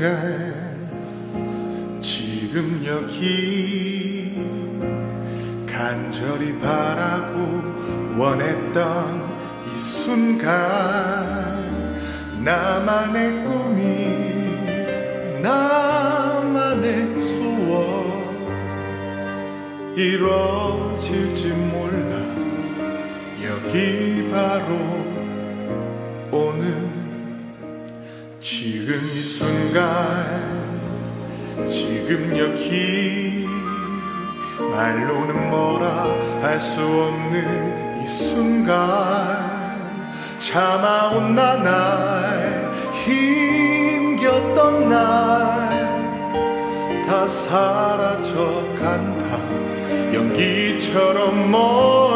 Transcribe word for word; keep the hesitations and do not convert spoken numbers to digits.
순간 지금 여기 간절히 바라고 원했던 이 순간, 나만의 꿈이 나만의 소원 이뤄질지 몰라. 여기 바로 오늘 지금 이 순간, 지금 여기 말로는 뭐라 할 수 없는 이 순간, 참아온 나날 힘겹던 날 다 사라져간다. 연기처럼 멀